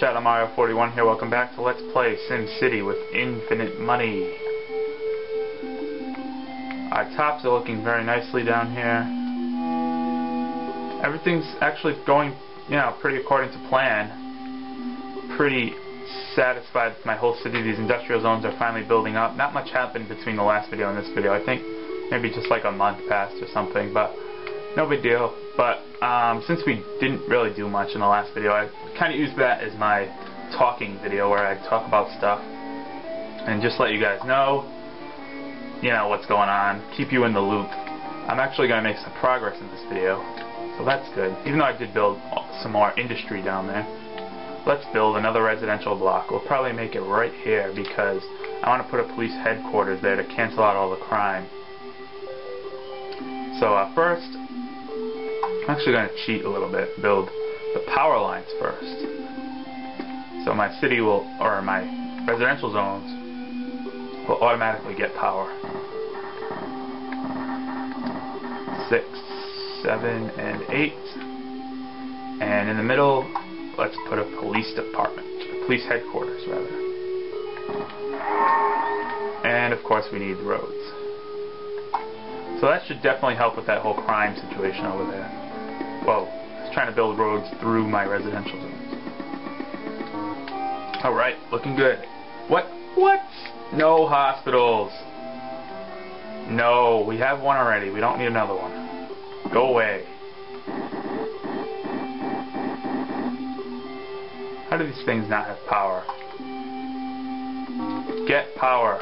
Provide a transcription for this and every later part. ShadowMario41 here, welcome back to Let's Play SimCity with Infinite Money. Our tops are looking very nicely down here. Everything's actually going, pretty according to plan. Pretty satisfied with my whole city. These industrial zones are finally building up. Not much happened between the last video and this video. I think maybe just like a month passed or something, but no big deal. But since we didn't really do much in the last video, I kind of used that as my talking video where I talk about stuff and just let you guys know, what's going on, keep you in the loop. I'm actually going to make some progress in this video, so that's good. Even though I did build some more industry down there, let's build another residential block. We'll probably make it right here because I want to put a police headquarters there to cancel out all the crime. So first, I'm actually going to cheat a little bit, build the power lines first. So my city will, or my residential zones, will automatically get power. 6, 7, and 8. And in the middle, let's put a police department, police headquarters rather. And of course we need roads. So that should definitely help with that whole crime situation over there. Whoa, I was trying to build roads through my residential zones. Alright, looking good. What? No hospitals. No, we have one already. We don't need another one. Go away. How do these things not have power? Get power.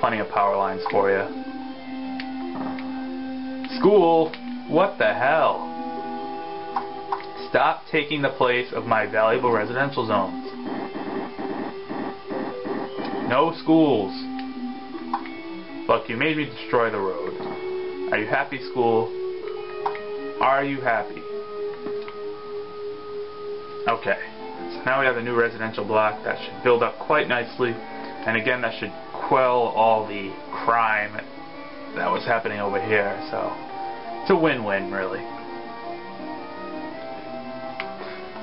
Plenty of power lines for you. School? What the hell? Stop taking the place of my valuable residential zones. No schools. Look, you made me destroy the road. Are you happy, school? Are you happy? Okay. So now we have a new residential block that should build up quite nicely. And again, that should quell all the crime that was happening over here, so it's a win-win, really.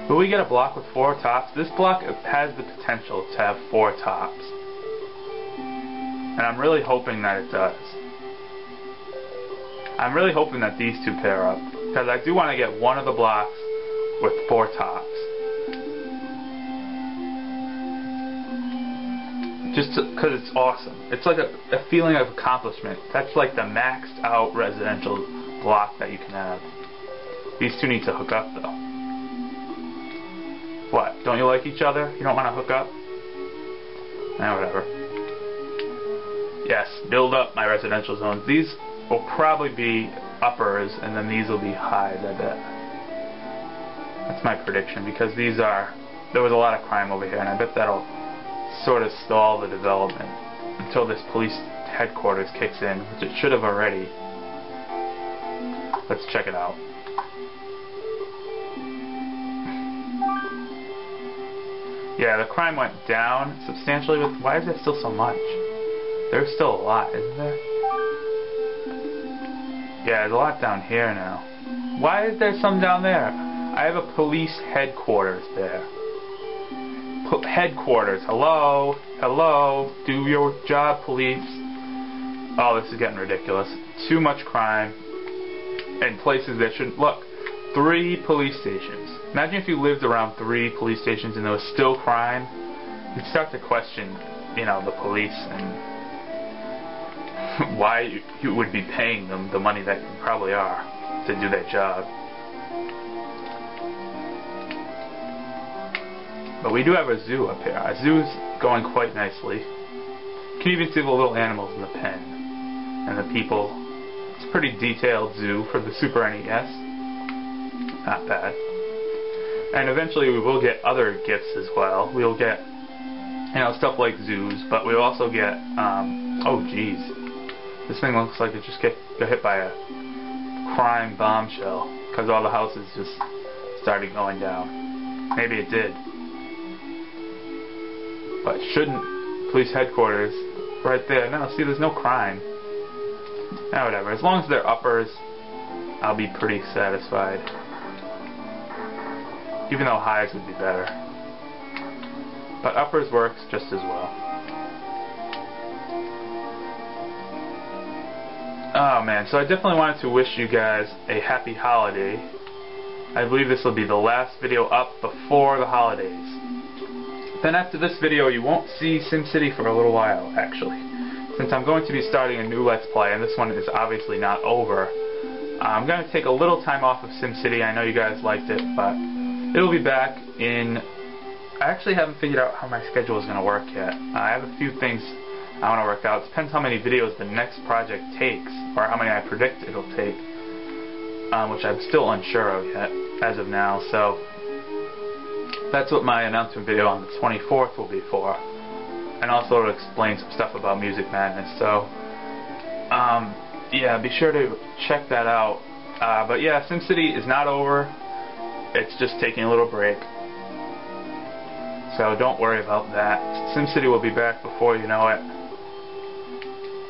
Will we get a block with 4 tops? This block has the potential to have 4 tops. And I'm really hoping that it does. I'm really hoping that these two pair up, because I do want to get one of the blocks with 4 tops. Just because it's awesome. It's like a feeling of accomplishment. That's like the maxed out residential block that you can have. These two need to hook up though. What? Don't you like each other? You don't want to hook up? Nah, whatever. Yes, build up my residential zones. These will probably be uppers and then these will be highs, I bet. That's my prediction because these are... There was a lot of crime over here and I bet that'll sort of stall the development until this police headquarters kicks in, which it should have already. Let's check it out. Yeah, the crime went down substantially with... Why is there still so much? There's still a lot, isn't there? Yeah, there's a lot down here now. Why is there some down there? I have a police headquarters there. Headquarters. Hello? Hello? Do your job, police. Oh, this is getting ridiculous. Too much crime in places that shouldn't. Look, 3 police stations. Imagine if you lived around 3 police stations and there was still crime. You'd start to question, the police and why you would be paying them the money that you probably are to do that job. But we do have a zoo up here. Our zoo's going quite nicely. You can even see the little animals in the pen. And the people. It's a pretty detailed zoo for the Super NES. Not bad. And eventually we will get other gifts as well. We'll get, stuff like zoos, but we'll also get, oh geez. This thing looks like it just got hit by a crime bombshell. Because all the houses just started going down. Maybe it did. But shouldn't police headquarters right there? No, see, there's no crime. Now, whatever. As long as they're uppers, I'll be pretty satisfied. even though highs would be better. But uppers works just as well. Oh man, so I definitely wanted to wish you guys a happy holiday. I believe this will be the last video up before the holidays. Then after this video you won't see SimCity for a little while, actually. Since I'm going to be starting a new Let's Play, and this one is obviously not over, I'm going to take a little time off of SimCity. I know you guys liked it, but it'll be back in... I actually haven't figured out how my schedule is going to work yet. I have a few things I want to work out. It depends how many videos the next project takes, or how many I predict it'll take, which I'm still unsure of yet, as of now, so that's what my announcement video on the 24th will be for. And also to explain some stuff about Music Madness, so yeah, be sure to check that out. But yeah, SimCity is not over, it's just taking a little break, so don't worry about that. SimCity will be back before you know it.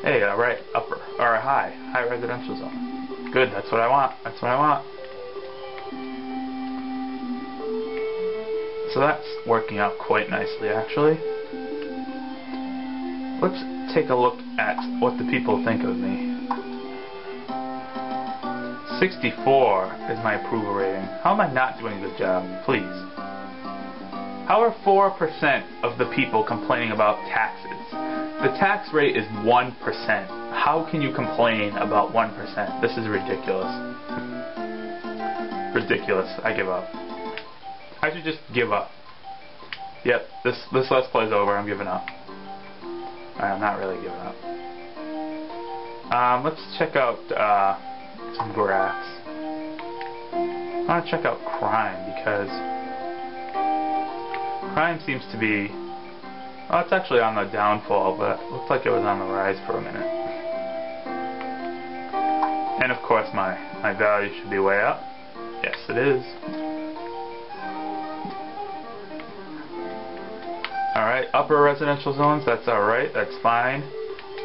Hey, alright, upper, or high residential zone. Good, that's what I want, that's what I want. So that's working out quite nicely, actually. Let's take a look at what the people think of me. 64 is my approval rating. How am I not doing a good job? Please. How are 4% of the people complaining about taxes? The tax rate is 1%. How can you complain about 1%? This is ridiculous. Ridiculous. I give up. I should just give up. Yep, this Let's Play's over. I'm giving up. I'm not really giving up. Let's check out some graphs. I want to check out crime, because crime seems to be... well, it's actually on the downfall, but it looks like it was on the rise for a minute. And of course my value should be way up. Yes, it is. Alright, upper residential zones, that's alright, that's fine.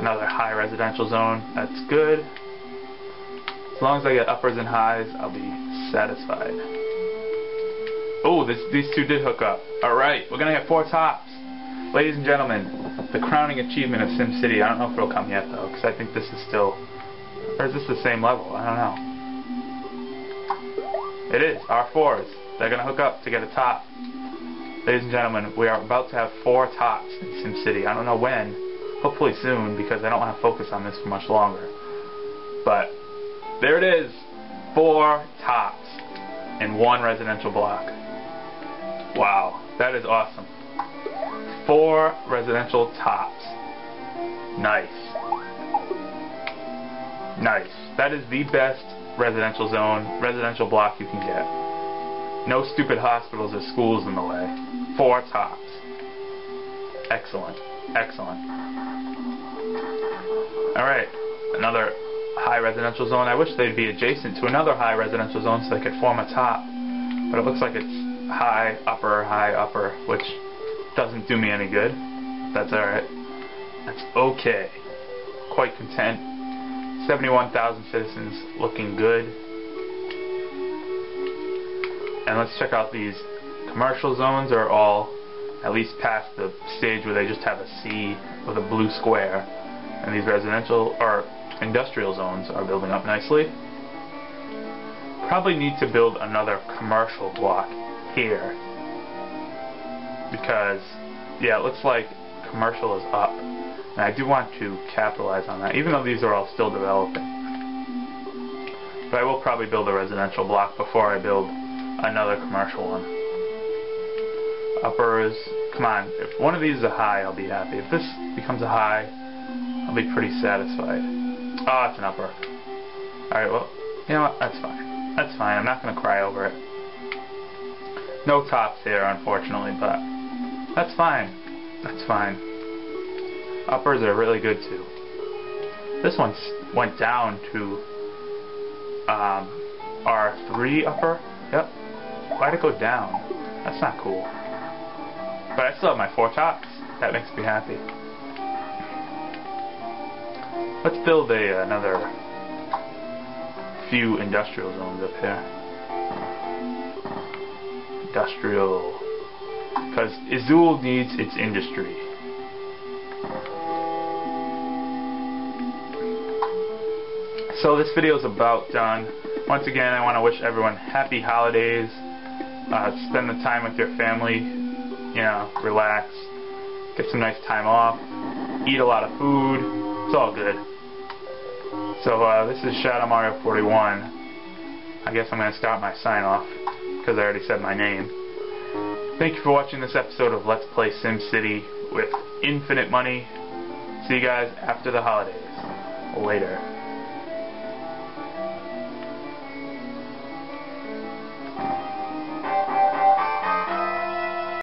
Another high residential zone, that's good. As long as I get uppers and highs, I'll be satisfied. Oh, these two did hook up. Alright, we're gonna get 4 tops. Ladies and gentlemen, the crowning achievement of SimCity. I don't know if it'll come yet though, because I think this is still... or is this the same level? I don't know. It is, R4s. They're gonna hook up to get a top. Ladies and gentlemen, we are about to have 4 tops in SimCity. I don't know when, hopefully soon, because I don't want to focus on this for much longer. But there it is, 4 tops in 1 residential block. Wow, that is awesome. 4 residential tops. Nice. Nice. That is the best residential zone, residential block you can get. No stupid hospitals or schools in the way. 4 tops. Excellent. Excellent. Alright. Another high residential zone. I wish they'd be adjacent to another high residential zone so they could form a top. But it looks like it's high, upper, which doesn't do me any good. That's alright. That's okay. Quite content. 71,000 citizens, looking good. And let's check out these commercial zones. Are all at least past the stage where they just have a C with a blue square. And these residential or industrial zones are building up nicely. Probably need to build another commercial block here, because yeah, it looks like commercial is up. And I do want to capitalize on that, even though these are all still developing. But I will probably build a residential block before I build another commercial one. Uppers, come on, if one of these is a high, I'll be happy. If this becomes a high, I'll be pretty satisfied. Oh, it's an upper. Alright, well, you know what, that's fine. That's fine, I'm not going to cry over it. No tops here, unfortunately, but that's fine. That's fine. Uppers are really good, too. This one went down to R3 upper. Yep. Why'd it go down? That's not cool. But I still have my 4 tops. That makes me happy. Let's build another few industrial zones up here. industrial, because Izoold needs its industry. So this video is about done. Once again, I want to wish everyone happy holidays. Spend the time with your family, you know, relax, get some nice time off, eat a lot of food, it's all good. So this is ShadowMario41. I guess I'm going to stop my sign off because I already said my name. Thank you for watching this episode of Let's Play SimCity with infinite money. See you guys after the holidays. Later.